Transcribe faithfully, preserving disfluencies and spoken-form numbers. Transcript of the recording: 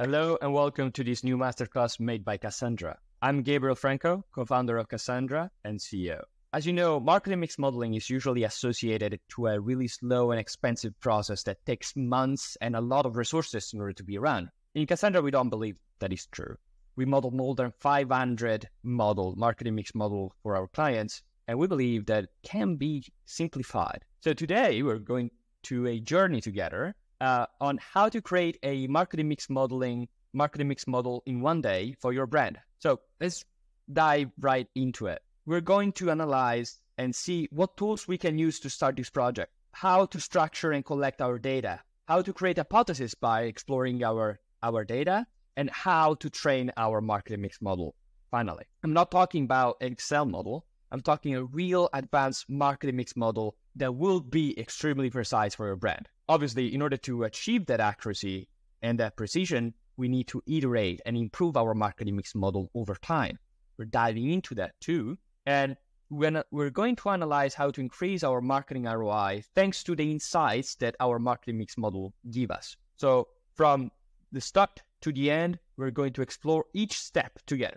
Hello and welcome to this new masterclass made by Cassandra. I'm Gabriel Franco, co-founder of Cassandra and C E O. As you know, marketing mix modeling is usually associated to a really slow and expensive process that takes months and a lot of resources in order to be run. In Cassandra, we don't believe that is true. We model more than five hundred model marketing mix model for our clients, and we believe that it can be simplified. So today, we're going to a journey together Uh, on how to create a marketing mix modeling marketing mix model in one day for your brand. So let's dive right into it. We're going to analyze and see what tools we can use to start this project, how to structure and collect our data, how to create hypotheses by exploring our, our data, and how to train our marketing mix model. Finally, I'm not talking about an Excel model. I'm talking a real advanced marketing mix model that will be extremely precise for your brand. Obviously, in order to achieve that accuracy and that precision, we need to iterate and improve our marketing mix model over time. We're diving into that too. And when we're going to analyze how to increase our marketing R O I thanks to the insights that our marketing mix model gives us. So from the start to the end, we're going to explore each step together.